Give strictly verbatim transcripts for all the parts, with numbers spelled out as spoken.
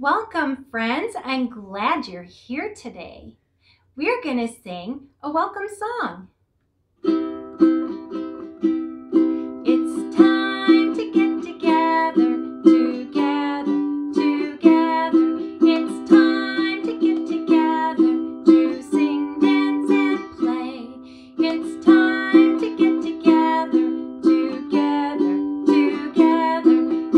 Welcome, friends. I'm glad you're here today. We're going to sing a welcome song. It's time to get together, together, together. It's time to get together, to sing, dance, and play. It's time to get together, together, together.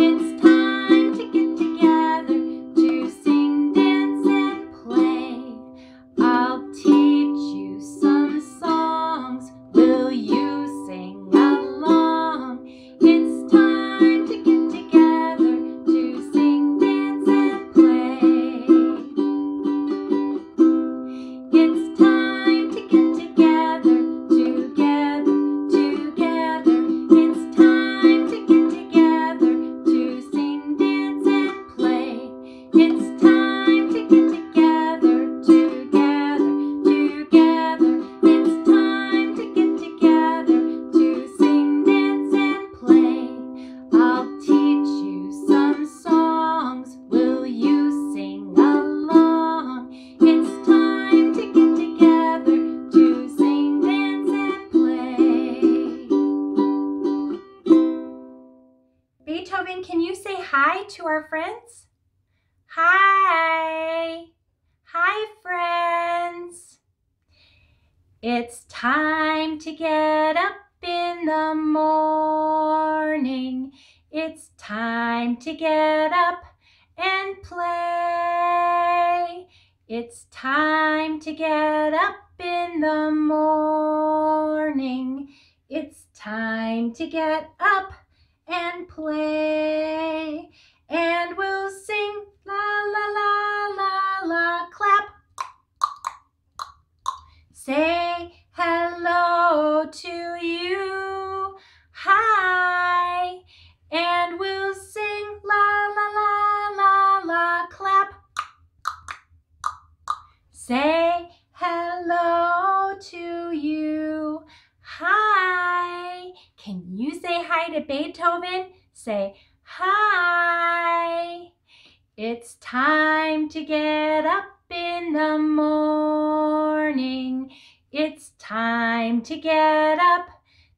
It's time to get together, to sing, dance, and play. I'll teach you some songs. Will you? Beethoven, can you say hi to our friends? Hi! Hi, friends! It's time to get up in the morning. It's time to get up and play. It's time to get up in the morning. It's time to get up and play, and we'll sing la la la la la. Clap. Say hello to you. Hi. And we'll sing la la la la la. Clap. Say hello to you. Hi. Can you say hi to Beethoven? Say hi. It's time to get up in the morning. It's time to get up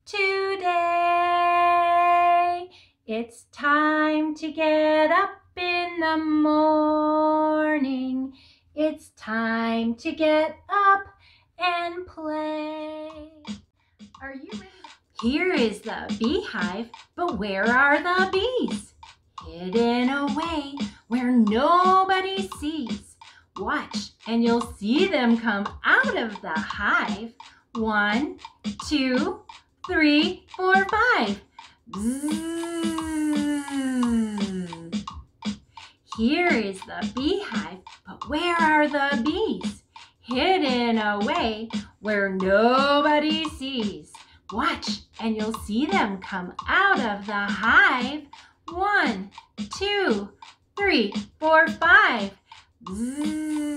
today. It's time to get up in the morning. It's time to get up and play. Are you ready? Here is the beehive, but where are the bees? Hidden away where nobody sees. Watch and you'll see them come out of the hive. One, two, three, four, five. Bzzz. Here is the beehive, but where are the bees? Hidden away where nobody sees. Watch and you'll see them come out of the hive. One, two, three, four, five. Bzzz.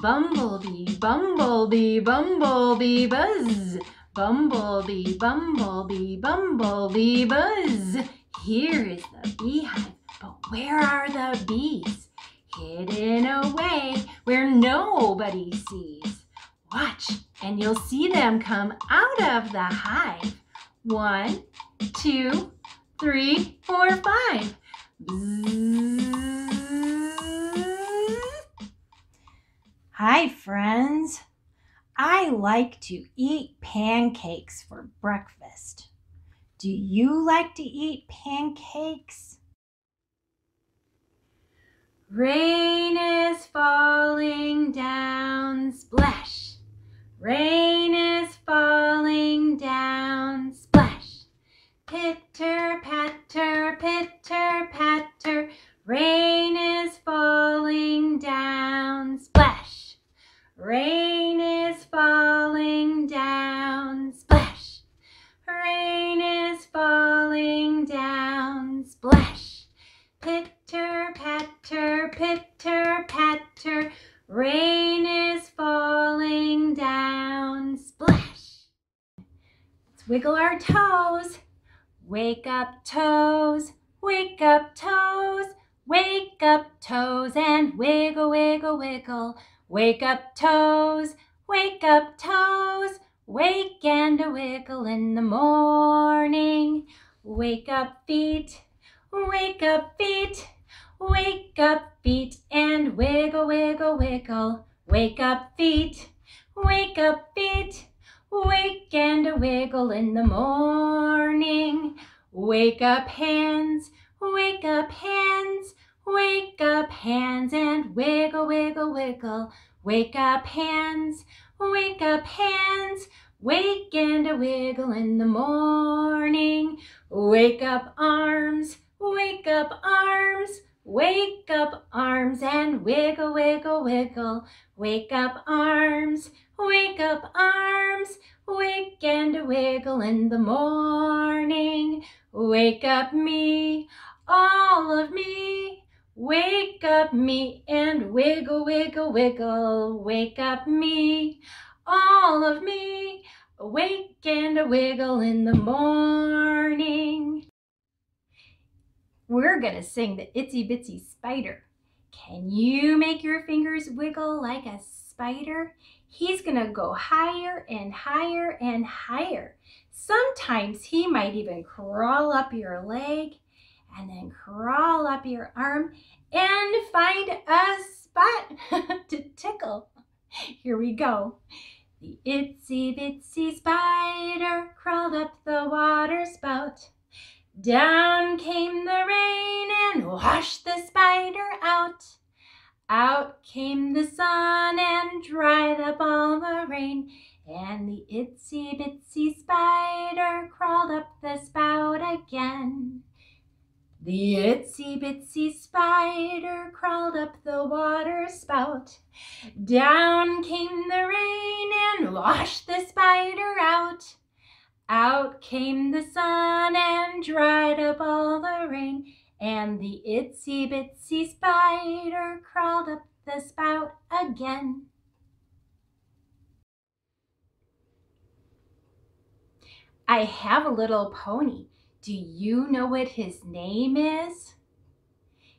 Bumblebee, bumblebee, bumblebee, buzz. Bumblebee, bumblebee, bumblebee, buzz. Here is the beehive, but where are the bees? Hidden away where nobody sees. Watch, and you'll see them come out of the hive. One, two, three, four, five. Bzzz. Hi, friends. I like to eat pancakes for breakfast. Do you like to eat pancakes? Rain is falling down, splash. Rain is falling down, splash. Pitter, patter, pitter, patter. Rain is falling down, splash. Rain is falling down, splash. Rain is falling down, splash. Pitter, patter, pitter, patter. Rain is falling down, splash. Let's wiggle our toes. Wake up, toes. Wake up toes, wake up toes and wiggle, wiggle, wiggle. Wake up toes, wake up toes, wake and a wiggle in the morning. Wake up feet, wake up feet, wake up feet and wiggle, wiggle, wiggle. Wake up feet, wake up feet, wake and a wiggle in the morning. Wake up hands, wake up hands, wake up hands and wiggle, wiggle, wiggle. Wake up hands, wake up hands, wake and a wiggle in the morning. Wake up arms, wake up arms, wake up arms and wiggle, wiggle, wiggle. Wake up arms, wake up arms, wake and a wiggle in the morning. Wake up me, all of me, wake up me and wiggle, wiggle, wiggle. Wake up me, all of me, wake and a wiggle in the morning. We're gonna sing the Itsy Bitsy Spider. Can you make your fingers wiggle like a spider? He's gonna go higher and higher and higher. Sometimes he might even crawl up your leg and then crawl up your arm and find a spot to tickle. Here we go. The itsy bitsy spider crawled up the water spout. Down came the rain and washed the spider out. Out came the sun and dried up all the rain. And the itsy bitsy spider crawled up the spout again. The itsy bitsy spider crawled up the water spout. Down came the rain and washed the spider out. Out came the sun and dried up all the rain. And the itsy bitsy spider crawled up the spout again. I have a little pony. Do you know what his name is?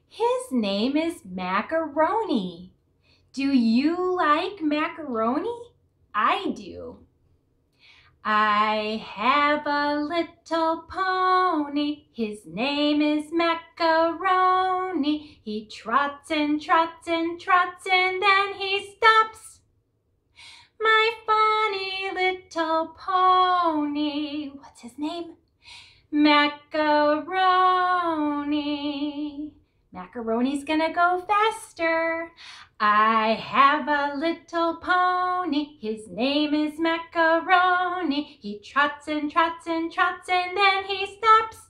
His name is Macaroni. Do you like macaroni? I do. I have a little pony. His name is Macaroni. He trots and trots and trots and then he stops. My funny little pony. What's his name? Macaroni. Macaroni's gonna go faster. I have a little pony. His name is Macaroni. He trots and trots and trots and then he stops.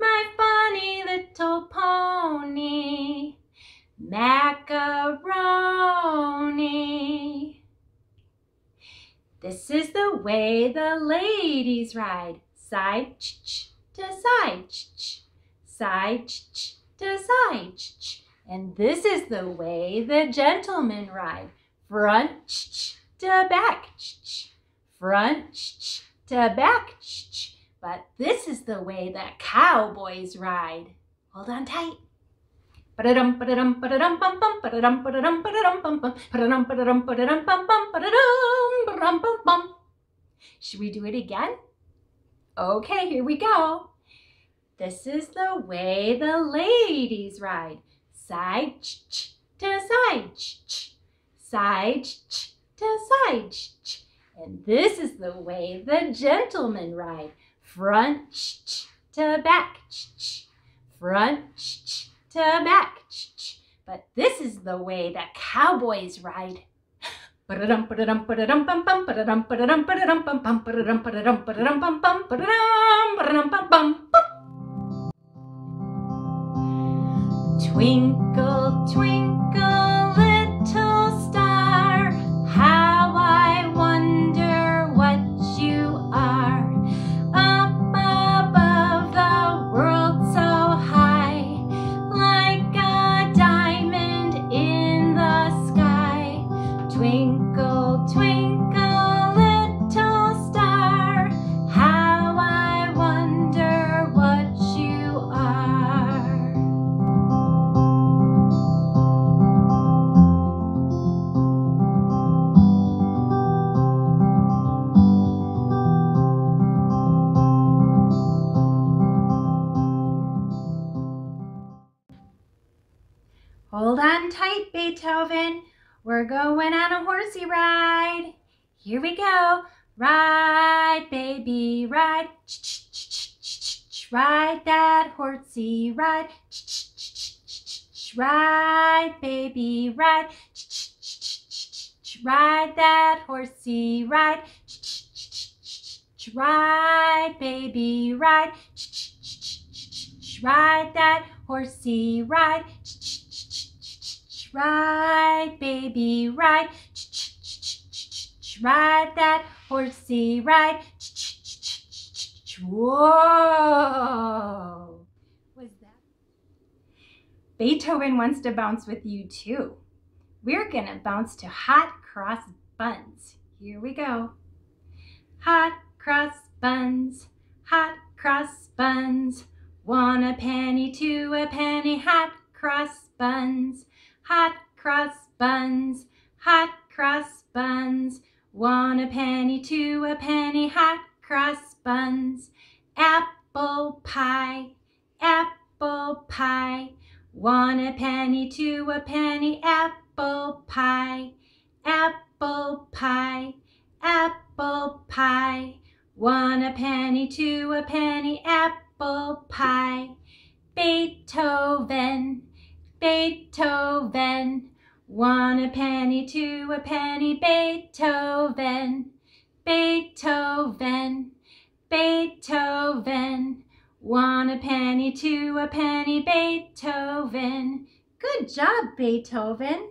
My funny little pony. Macaroni. This is the way the ladies ride. Side ch-ch to side ch-ch, side ch-ch to side ch-ch. And this is the way the gentlemen ride. Front ch-ch to back ch-ch, front ch-ch to back ch-ch. But this is the way the cowboys ride. Hold on tight. Ba-da-dum, ba-da-dum, ba-da-dum, bum-bum, ba-da-dum, ba-da-dum, ba-da-dum, bum-bum, ba-da-dum, ba-da-dum, ba-da-dum, bum-bum, ba-da-dum, ba-da-dum, bum-bum. Should we do it again? Okay, here we go. This is the way the ladies ride. Side ch-ch to side ch-ch, side ch-ch to side ch-ch. And this is the way the gentlemen ride. Front ch-ch to back ch-ch, front ch-ch to back ch-ch. But this is the way the cowboys ride. Ba-da-dum, ba-da-dum, ba-da-dum, bum-bum, ba-da-dum, ba-da-dum, ba-da-dum, bum-bum, ba-da-dum, ba-da-dum, ba-da-dum, bum-bum, ba-da-dum, ba-da-dum, bum-bum, bum. Twinkle, twinkle, little star, how I wonder what you are. Up above the world so high, like a diamond in the sky. Twinkle, twinkle, little star, how I wonder what you are. Beethoven. We're going on a horsey ride. Here we go. Ride, baby, ride. Ride that horsey ride. Ride, baby, ride. Ride that horsey ride. Ride, baby, ride. Ride that horsey ride. Ride, baby, ride. Ride that horsey ride. Whoa! Was that? Beethoven wants to bounce with you too. We're gonna bounce to hot cross buns. Here we go. Hot cross buns, hot cross buns. One a penny, two a penny, hot cross buns. Hot cross buns, hot cross buns. One a penny, two a penny, hot cross buns. Apple pie, apple pie. One a penny, two a penny, apple pie. Apple pie, apple pie. One a penny, two a penny, apple pie. Beethoven, Beethoven. One a penny, two a penny, Beethoven. Beethoven, Beethoven. One a penny, two a penny, Beethoven. Good job, Beethoven.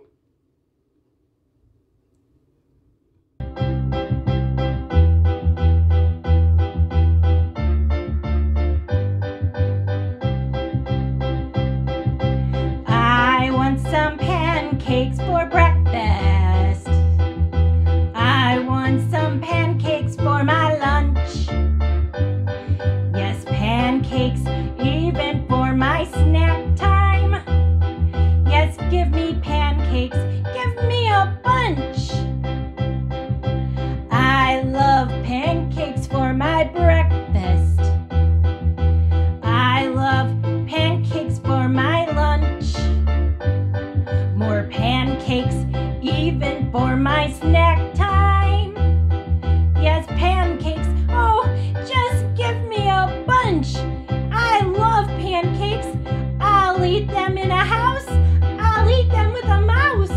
I want some pancakes for breakfast. I want some pancakes for my lunch. Yes, pancakes even for my snack time. Yes, give me pancakes, give me a bunch. I love pancakes for my breakfast. I love pancakes for my lunch. More pancakes even for my snack time. Yes, pancakes, oh, just give me a bunch. I love pancakes. I'll eat them in a house. I'll eat them with a mouse.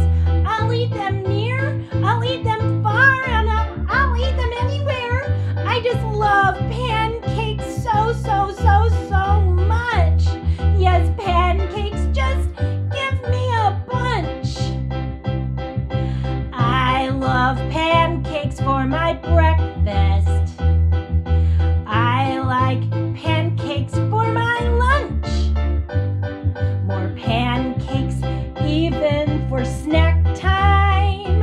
I'll eat them near. I'll eat them far. And I'll eat them anywhere. I just love pancakes so, so, so, so much. Yes, pancakes, just give me a bunch. I love pancakes for my breakfast. I like pancakes for my lunch. More pancakes even for snack time.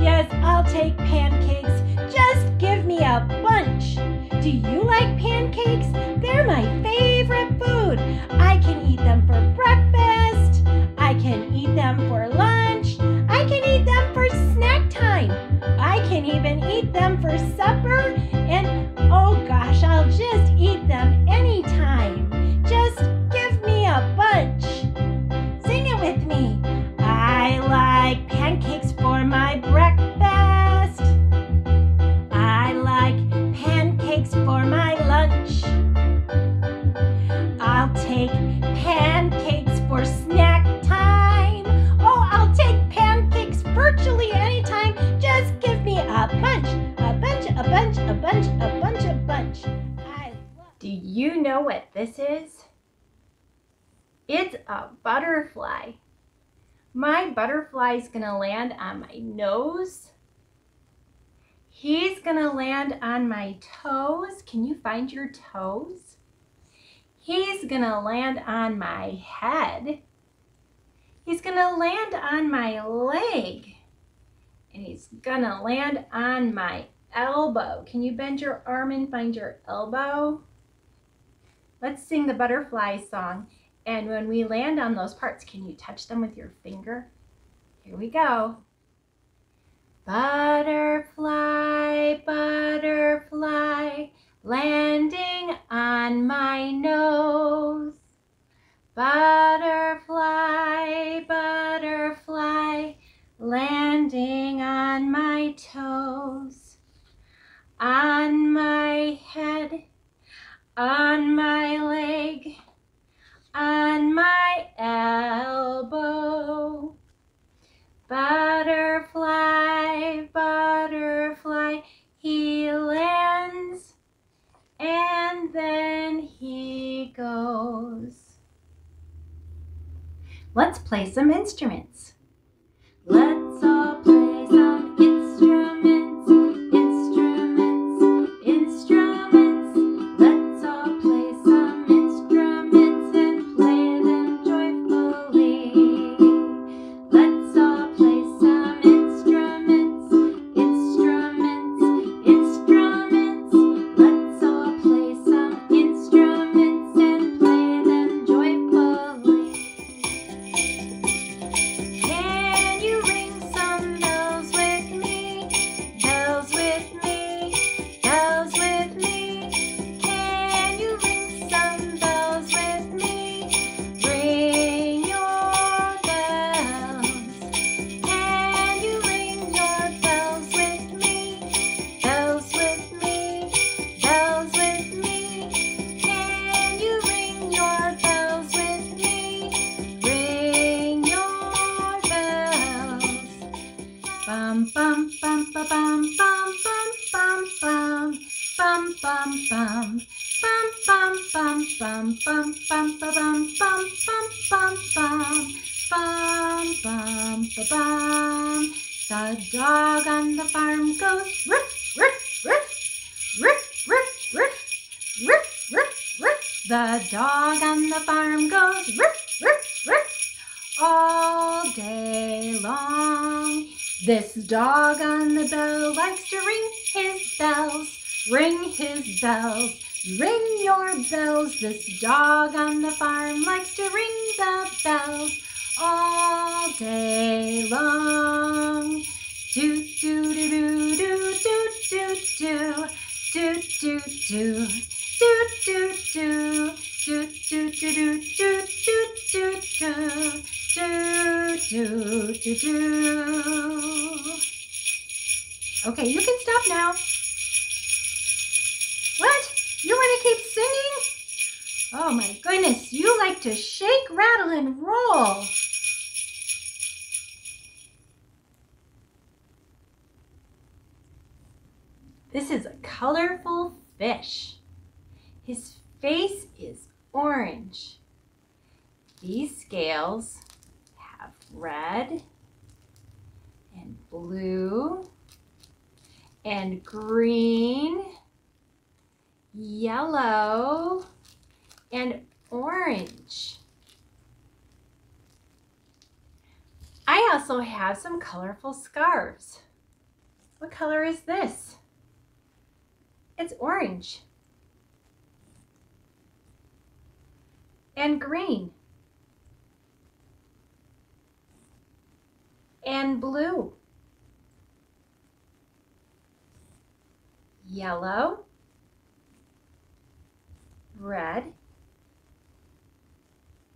Yes, I'll take pancakes. Just give me a bunch. Do you like pancakes? They're my favorite food. I can eat them for breakfast. I can eat them for lunch. I can eat them for snack time. I can even eat them for supper. And oh gosh, I'll just eat them anytime. Just give me a bunch. Sing it with me. I like pancakes for my breakfast. I like pancakes for my lunch. I'll take pancakes for snack time. Oh, I'll take pancakes virtually anytime. Just give me a bunch, a bunch, a bunch, a bunch, a bunch, a bunch. I love. Do you know what this is? It's a butterfly. My butterfly is gonna land on my nose. He's gonna land on my toes. Can you find your toes? He's gonna land on my head. He's gonna land on my leg. And he's gonna land on my elbow. Can you bend your arm and find your elbow? Let's sing the butterfly song. And when we land on those parts, can you touch them with your finger? Here we go. Butterfly, butterfly, landing on my nose. Butterfly, butterfly. on my toes, on my head, on my leg, on my elbow. Butterfly, butterfly, he lands and then he goes. Let's play some instruments. Let's all play some instruments, instruments, instruments. Let's all play some instruments and play them joyfully. Let's all play some instruments, instruments, instruments. Let's all play some instruments and play them joyfully. Bum bum bum ba bum bum bum bum bum bum bum bum bum bum bum bum ba bum bum bum bum bum bum ba bum. The dog on the farm goes riff riff riff riff riff riff riff riff riff. The dog on the farm goes riff riff riff all day long. This dog on the bell likes to ring his bells, ring his bells, ring your bells. This dog on the farm likes to ring the bells all day long. Do do do do do do do do do do do do do do do do do do do do do do do. Okay, you can stop now. What? You want to keep singing? Oh my goodness, you like to shake, rattle, and roll. This is a colorful fish. His face is orange. These scales have red and blue and green, yellow, and orange. I also have some colorful scarves. What color is this? It's orange and green and blue, yellow, red,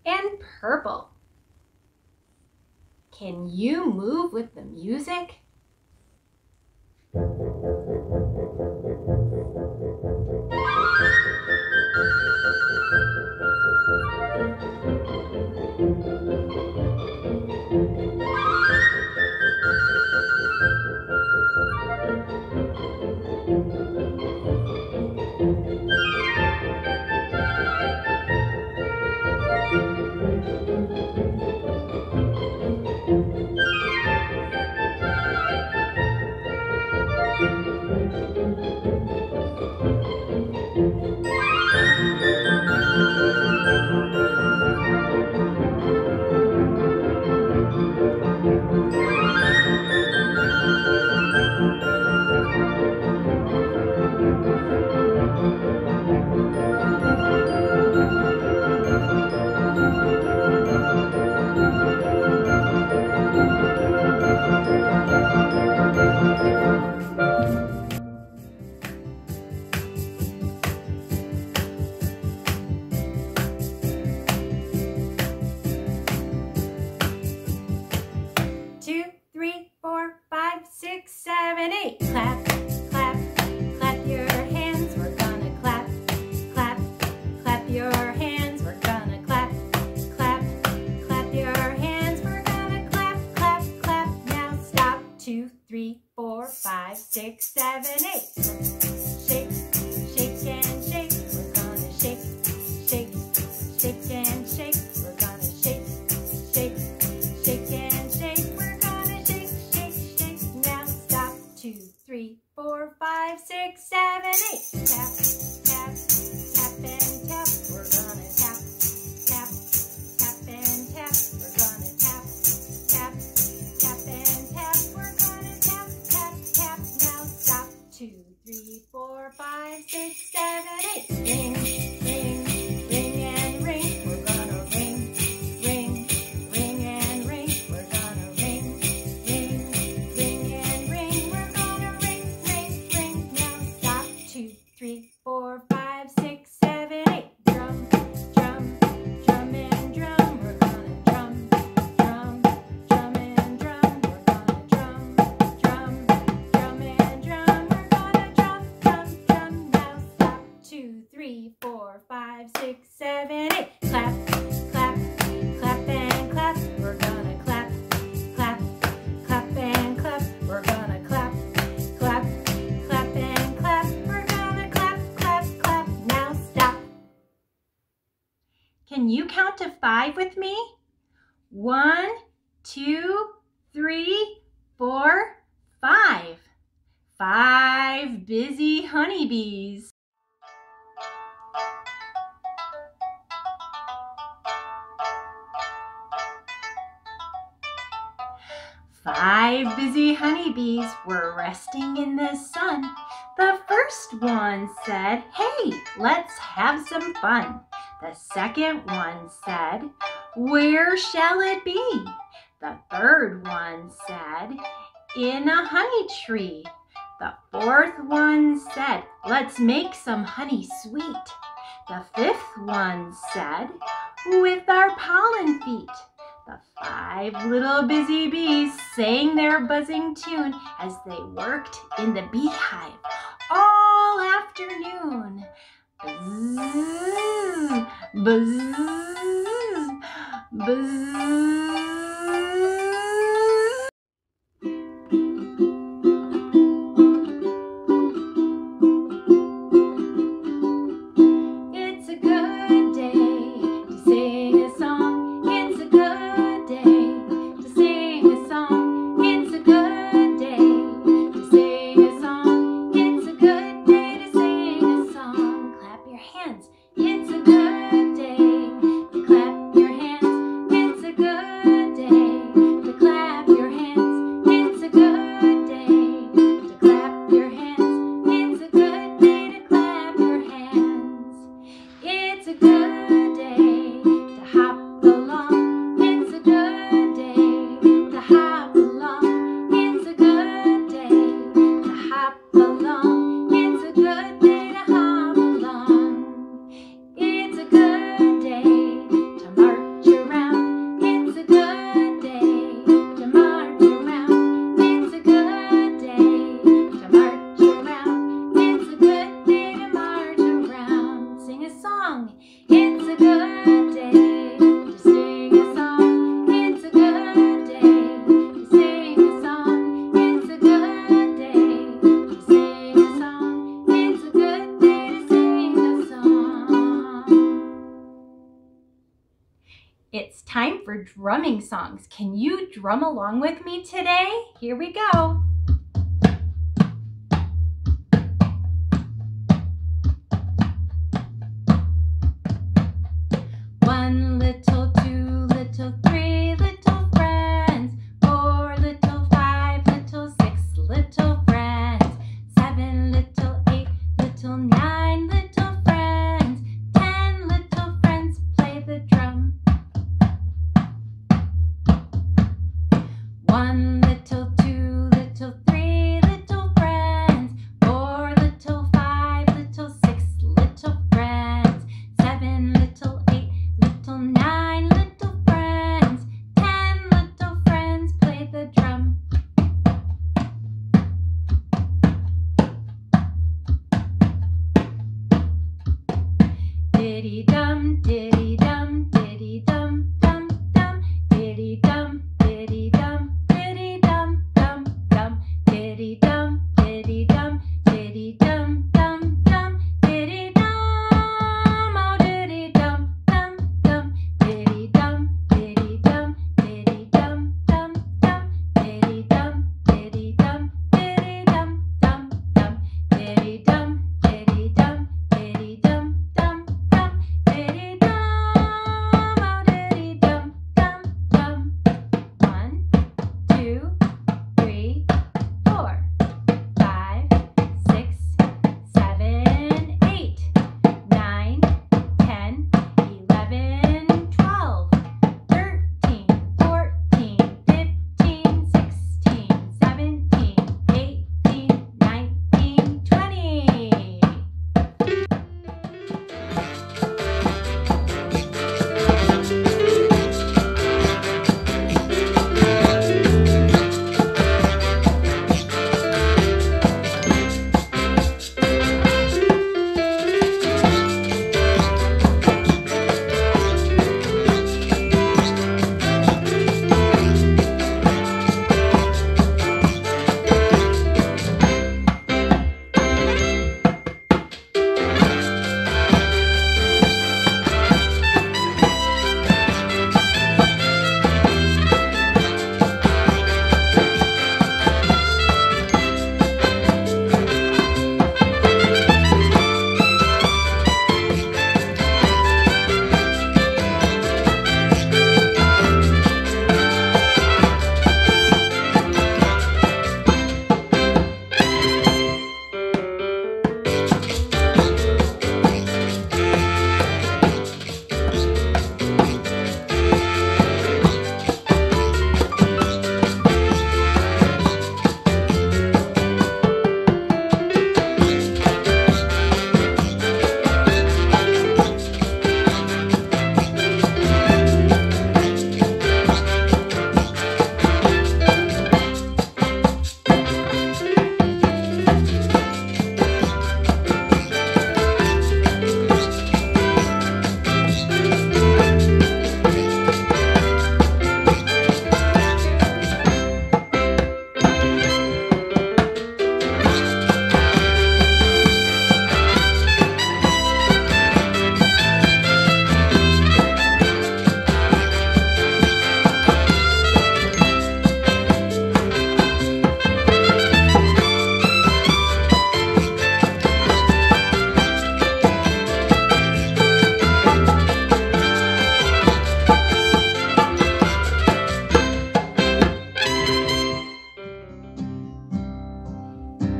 and purple. Can you move with the music? and eight. Clap, clap, clap your hands. We're gonna clap, clap, clap your hands. We're gonna clap, clap, clap your hands. We're gonna clap, clap, clap. Now stop. Two, three, four, five, six, seven, eight. Three, four, five, six, seven, eight. Tap, tap, tap and tap. We're gonna tap, tap, tap and tap. We're gonna tap, tap, tap and tap. We're gonna tap, tap, tap. Now stop. Two, three, four, five, six, seven, eight. Ring, ring, ring and ring. We're gonna ring, ring, ring and ring. We're gonna ring, ring, ring and ring. We're Three, four, five, six, seven, eight. Drum, drum, drum and drum. We're gonna drum, drum, drum and drum. We're gonna drum, drum, drum and drum. We're gonna drum, drum, drum. Now stop. Two, three, four, five, six, seven, eight. Clap, clap, clap and clap. We're gonna clap, clap, clap and clap. We're gonna clap, clap. Can you count to five with me? One, two, three, four, five. Five busy honeybees. Five busy honeybees were resting in the sun. The first one said, "Hey, let's have some fun." The second one said, "Where shall it be?" The third one said, "In a honey tree." The fourth one said, "Let's make some honey sweet." The fifth one said, "With our pollen feet." The five little busy bees sang their buzzing tune as they worked in the beehive all afternoon. Buzz, buzz, buzz. It's a good day to sing a song. It's a good day to sing a song. It's a good day to sing a song. It's a good day to sing a song. Your hands. It's a good day to clap your hands. It's a good day to clap your hands. It's a good day to clap your hands. It's a good day to clap your hands. It's a good day to hop along. It's a good day to hop along. It's a good day to hop along. It's a good day. It's time for drumming songs. Can you drum along with me today? Here we go. One little, two little, three little friends. Four little, five little, six little friends. Seven little, eight little, nine little friends. Ten little friends play the drum. One little, two little. diddy dum, diddy dum, diddy dum, dum, dum, diddy dum, diddy dum, diddy dum, dum, dum, diddy dum, diddy dum, diddy dum, dum, dum, diddy dum, oh diddy dum, dum, dum, diddy dum, diddy dum, diddy dum, dum, dum, diddy dum, diddy dum, diddy dum, dum, dum, diddy dum, diddy dum, diddy dum.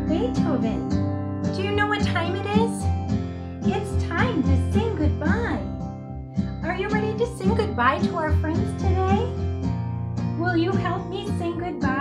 Beethoven, do you know what time it is? It's time to sing goodbye. Are you ready to sing goodbye to our friends today? Will you help me sing goodbye?